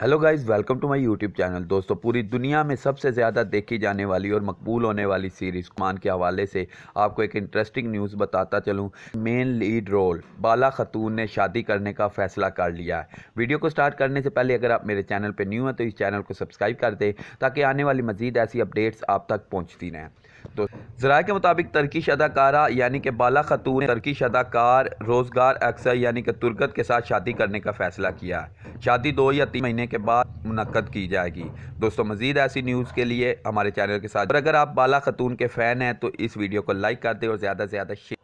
Hello guys, welcome to my YouTube channel. दोस्तों, पूरी दुनिया में सबसे ज़्यादा देखी जाने वाली और मकबूल होने वाली सीरीज़ कुमान के हवाले से आपको एक इंटरेस्टिंग न्यूज़ बताता चलूं। मेन लीड रोल बाला खतून ने शादी करने का फैसला कर लिया है। वीडियो को स्टार्ट करने से पहले अगर आप मेरे चैनल पर न्यू हैं तो इस चैनल को सब्सक्राइब कर दें ताकि आने वाली मज़ीद ऐसी अपडेट्स आप तक पहुँचती रहें। तो ज़राए के मुताबिक तुर्किश अदाकारा यानी कि बाला खतून ने तुर्किश अदाकार रोज़गार अक्सर यानी कि तुर्गत के साथ शादी करने का फैसला किया है। शादी 2 या 3 महीने के बाद मुनक्कद की जाएगी। दोस्तों, मज़ीद ऐसी न्यूज़ के लिए हमारे चैनल के साथ, और अगर आप बाला खतून के फ़ैन हैं तो इस वीडियो को लाइक कर दें और ज़्यादा से ज़्यादा शेयर